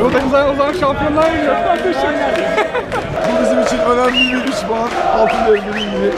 Yolda o zaman şampiyonlar geliyor kardeşim. Bu bizim için önemli bir iş var. Altın devrimin gibi.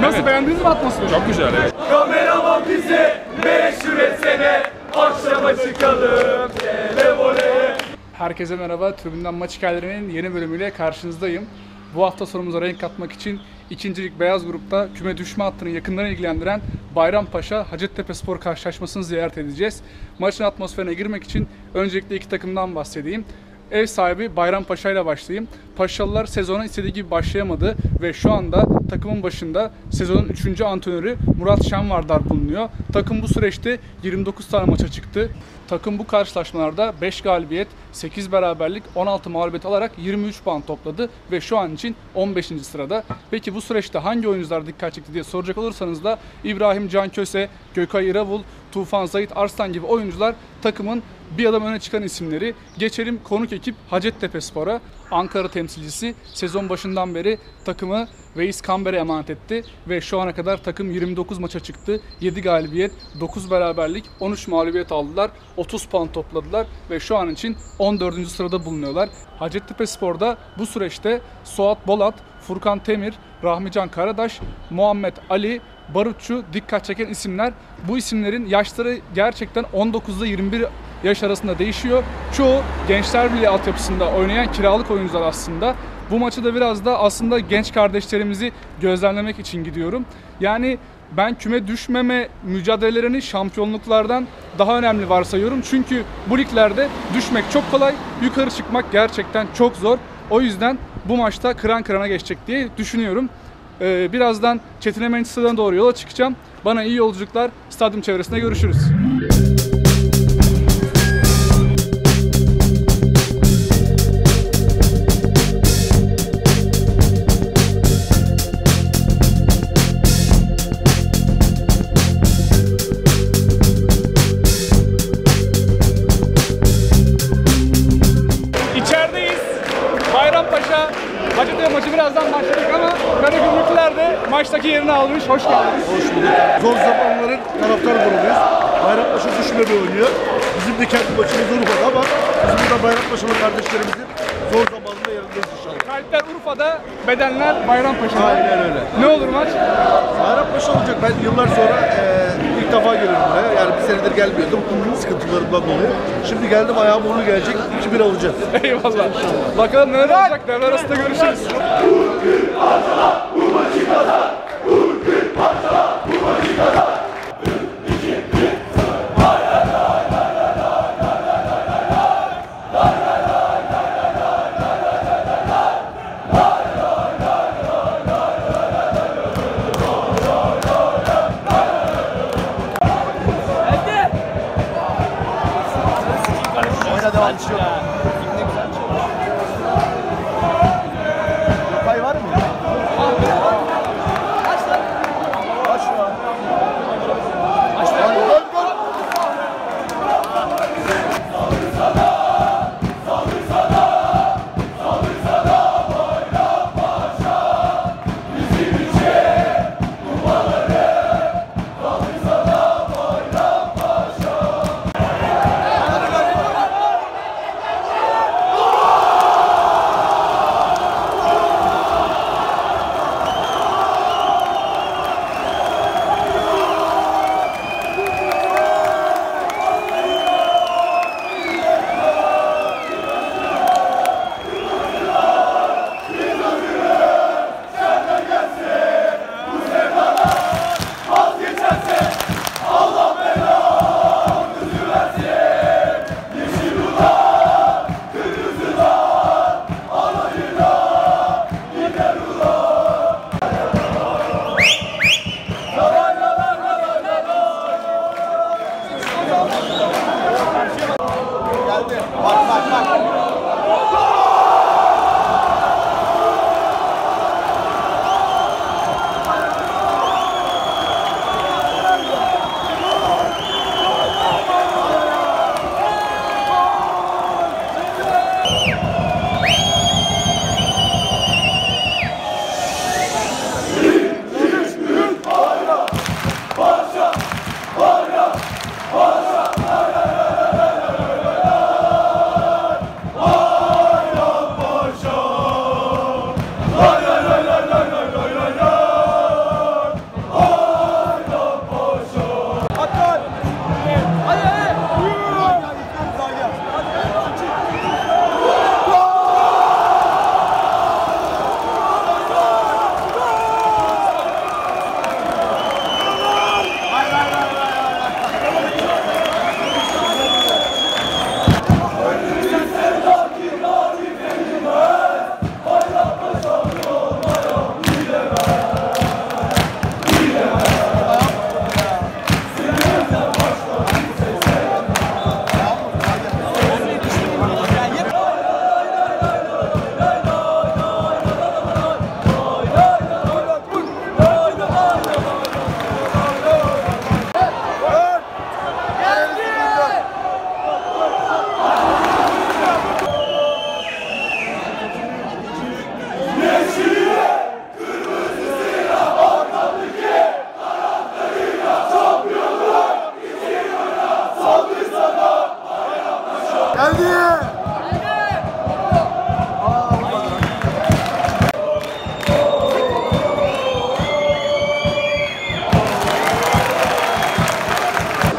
Nasıl evet. Beğendiniz mi atmosferi? Çok güzel evet. Kameraman bize meşhur etsene. Akşama çıkalım Televoley'e. Herkese merhaba. Tribünden Maç Hikayelerinin yeni bölümüyle karşınızdayım. Bu hafta sonumuza renk katmak için 2. Lig Beyaz Grup'ta küme düşme hattının yakınlarını ilgilendiren Bayrampaşa Hacettepespor karşılaşmasını ziyaret edeceğiz. Maçın atmosferine girmek için öncelikle iki takımdan bahsedeyim. Ev sahibi Bayrampaşa ile başlayayım. Paşalılar sezona istediği gibi başlayamadı ve şu anda takımın başında sezonun 3. antrenörü Murat Şenvardar bulunuyor. Takım bu süreçte 29 tane maça çıktı. Takım bu karşılaşmalarda 5 galibiyet, 8 beraberlik, 16 mağlubiyet alarak 23 puan topladı ve şu an için 15. sırada. Peki bu süreçte hangi oyuncular dikkat çekti diye soracak olursanız da İbrahim Can Köse, Gökay İravul, Zahid, Arslan gibi oyuncular takımın bir adam öne çıkan isimleri. Geçelim konuk ekip Hacettepesspor'a. Ankara temsilcisi sezon başından beri takımı Veys Kamber'e emanet etti ve şu ana kadar takım 29 maça çıktı. 7 galibiyet, 9 beraberlik, 13 mağlubiyet aldılar. 30 puan topladılar ve şu an için 14. sırada bulunuyorlar. Hacettepesspor'da bu süreçte Suat Bolat, Furkan Temir, Rahmi Can Karadaş, Muhammed Ali Barutçu dikkat çeken isimler. Bu isimlerin yaşları gerçekten 19'da 21 yaş arasında değişiyor. Çoğu gençler bile altyapısında oynayan kiralık oyuncular aslında. Bu maçı da biraz da aslında genç kardeşlerimizi gözlemlemek için gidiyorum. Yani ben küme düşmeme mücadelelerini şampiyonluklardan daha önemli varsayıyorum. Çünkü bu liglerde düşmek çok kolay, yukarı çıkmak gerçekten çok zor. O yüzden bu maçta kıran kırana geçecek diye düşünüyorum. Birazdan Çetin Emeç stadyumuna doğru yola çıkacağım. Bana iyi yolculuklar. Stadyum çevresinde görüşürüz. Maçtaki yerini almış. Hoş geldiniz. Hoş bulduk. Zor zamanların taraftar grubuyuz. Bayrampaşa düşmedi oynuyor. Bizim de kendi maçımız Urfa'da ama biz burada Bayrampaşa'lı kardeşlerimizin zor zamanında yanındayız inşallah. Kalpler Urfa'da, bedenler Bayrampaşa'da. Aynen öyle. Ne olur maç? Bayrampaşa olacak. Ben yıllar sonra ilk defa geliyorum buraya. Yani bir senedir gelmiyordum. Sıkıntılarımdan dolayı. Şimdi geldim, ayağım onu gelecek. 2-1 alacağız. Eyvallah. İnşallah. Bakalım neler olacak. Devre arasında görüşürüz.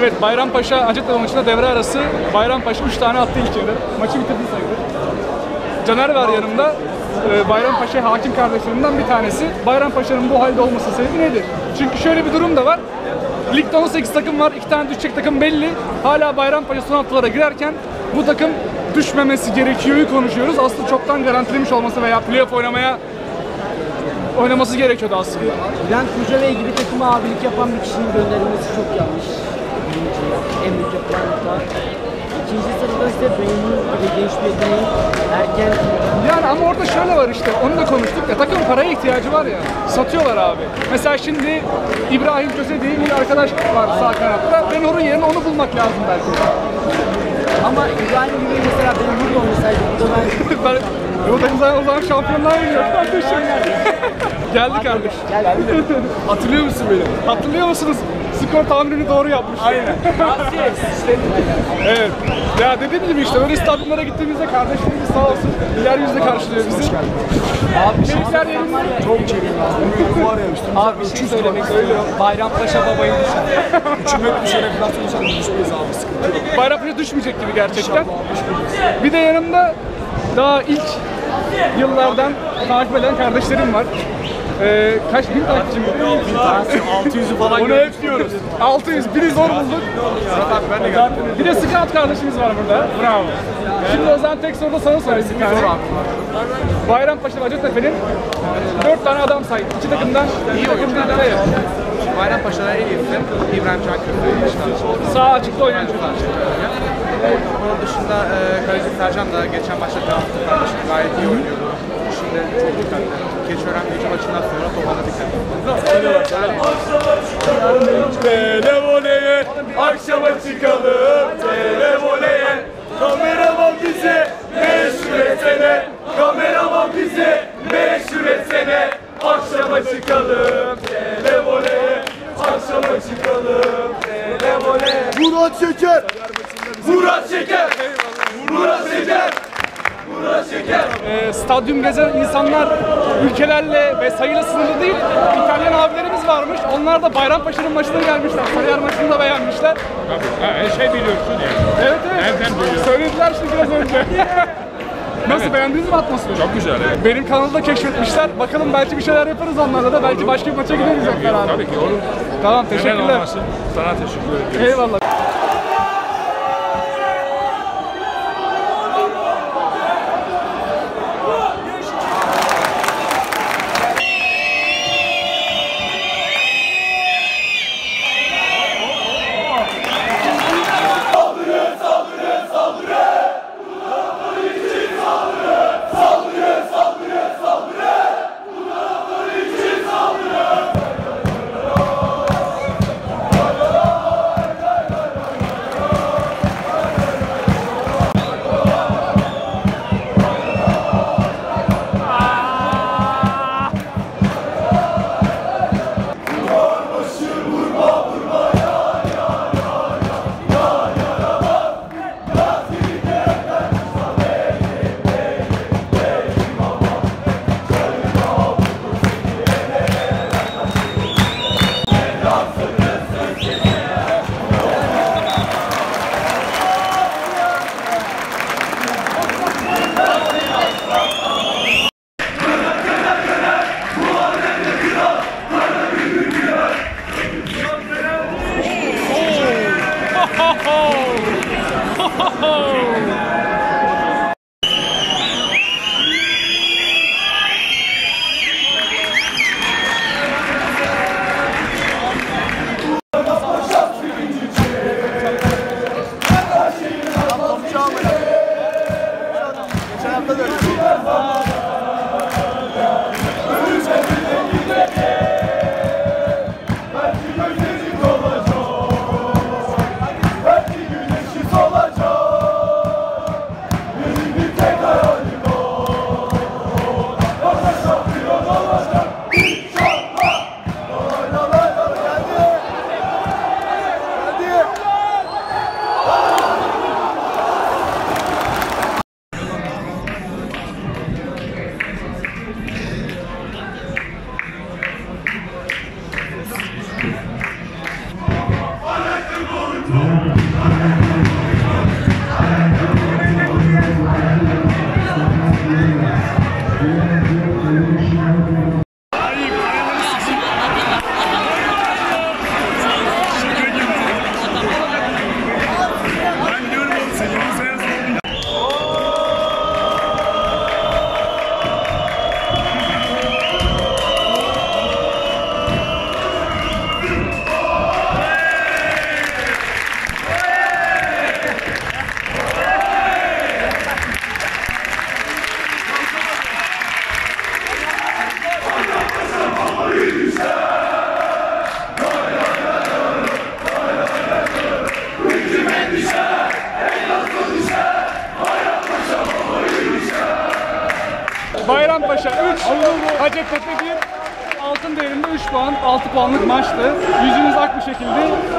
Evet, Bayrampaşa Hacettepespor maçında devre arası Bayrampaşa 3 tane attı ilk yarı. Maçı bitirdi sayılır. Caner var yanımda. Bayrampaşa hakim kardeşlerinden bir tanesi. Bayrampaşa'nın bu halde olması sebebi nedir? Çünkü şöyle bir durum da var. Ligde 18 takım var. 2 tane düşecek takım belli. Hala Bayrampaşa son haftalara girerken bu takım düşmemesi gerekiyor'yu konuşuyoruz. Aslında çoktan garantilemiş olması veya playoff oynaması gerekiyordu aslında. Bülent Kurcalay gibi takıma abilik yapan bir kişinin gönderilmesi çok yanlış. En büyük yapılanlıklar. İkinci sırada ise Bey'in gibi genç bir yeteneği erken... Yani ama orada şöyle var işte, onu da konuştuk ya, takımın paraya ihtiyacı var ya, satıyorlar abi. Mesela şimdi İbrahim Köse diye bir arkadaş var sağ kanatta, ben onun yerine onu bulmak lazım belki. Ama İbrahim gibi mesela benim burada olmasaydı, burada ben... O zaman şampiyonlar geliyor kardeşim. Geldi kardeş. Geldi. Hatırlıyor musun beni? Hatırlıyor musunuz? Skor tahminini doğru yapmış. Aynen. Evet. Ya dediğim gibi işte böyle stadyumlara gittiğimizde kardeşlerimiz sağ olsun diğer yüzle karşılıyor bizi. Abi şeyler yerinde. Çok çekim var ya üstümüzde. Abi bir şey söylemek istiyorum. Bayrampaşa babayı düşün. Üçüm hep düşer enflasyonsan düşmeyiz abi sıkıntı. Bayrampaşa düşmeyecek gibi gerçekten. Bir de yanımda daha ilk yıllardan takip eden kardeşlerim var. Kaç bin takipçim var? 600'ü falan. Onu hep diyoruz. 600, biri zor bulduk. Bir de Scout kardeşimiz var burada. Bravo. Şimdi o zaman tek soru da sana sorayım. Bayrampaşa ve Hacettepe'nin 4 tane adam saydı. 2 takımdan, 2 takımdan nereye? Bayrampaşa'da en iyi İbrahim Can Köse. Sağ açıkta oynayan çocuklar. Onun dışında Kaleci Sercan da geçen maçta gayet iyi oynuyordu. Şimdi çok dikkatli. Keçören gücü maçından sonra topana dikkatli. Televoley'e akşama çıkalım. Televoley'e kameraman bize meşhur etsene. Kameraman bize meşhur etsene. Akşama çıkalım. Televoley'e akşama çıkalım. Televoley. Murat Şeker. Murat Şeker! Murat Şeker! Murat Şeker! Stadyum gezen insanlar ülkelerle ve sayıyla sınırlı değil. İtalyan abilerimiz varmış. Onlar da Bayrampaşa'nın maçına gelmişler. Sarıyer maçını da beğenmişler. Tabii. Her şey biliyorsun yani. Evet evet. Nereden biliyorsun? Söylediler şimdi biraz önce. Nasıl evet. Beğendiniz mi atmosferi? Çok güzel evet. Benim kanalı da keşfetmişler. Bakalım belki bir şeyler yaparız onlarla da. Belki başka bir maça gideriz hep beraber. Tabii ki olur. Tamam teşekkürler. Neden olmasın? Sana teşekkür ediyoruz. Eyvallah. Bayrampaşa 3, Hacettepespor 1, altın değerinde 3 puan, 6 puanlık maçtı. Yüzünüz ak bir şekilde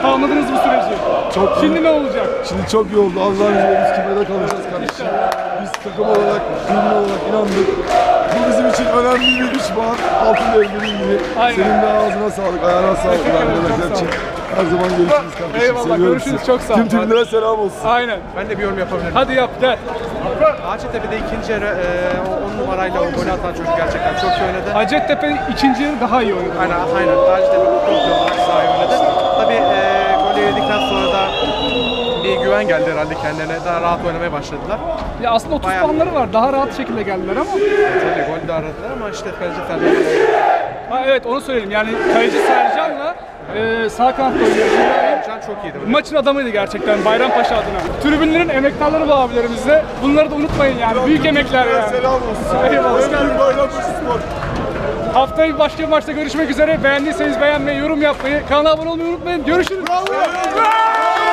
tamamladınız bu süreci. Çok şimdi ne olacak? Şimdi çok iyi oldu. Allah'ın izniyle biz kümede kalacağız kardeşim. Biz takım olarak, bilim olarak inandık. Bu bizim için önemli bir 3 puan, altın değerinde gibi. Aynen. Senin de ağzına sağlık, ayağına sağlık. Her zaman görüşürüz kardeşim. Eyvallah, seviyorum, görüşürüz. Çok sağ ol. Tüm Türklere selam olsun. Aynen. Ben de bir yorum yapabilirim. Hadi yap, gel. Hacettepe'de ikinci yarı 10 numarayla o golü atan çocuk gerçekten çok iyi oynadı. Hacettepe ikinci yarı daha iyi oynadı. Aynen. Hacettepe kontrol olarak daha iyi oynadı. Tabii golü yedikten sonra da bir güven geldi herhalde kendilerine. Daha rahat oynamaya başladılar. Ya aslında 30 puanları var. Daha rahat şekilde geldiler ama. Tabii golü de aradılar ama işte kaleci evet onu söyleyelim. Yani kaleci Sercan'la sağ kanatta oynuyor. Çok iyiydi. Maçın adamıydı gerçekten Bayrampaşa adına. Tribünlerin emektarları bu abilerimize. Bunları da unutmayın yani. Ya, büyük emekler ya. Selam olsun. Eyvallah. Bayrampaşaspor. Haftaya başka bir maçta görüşmek üzere. Beğendiyseniz beğenmeyi, yorum yapmayı, kanala abone olmayı unutmayın. Görüşürüz. Bravo.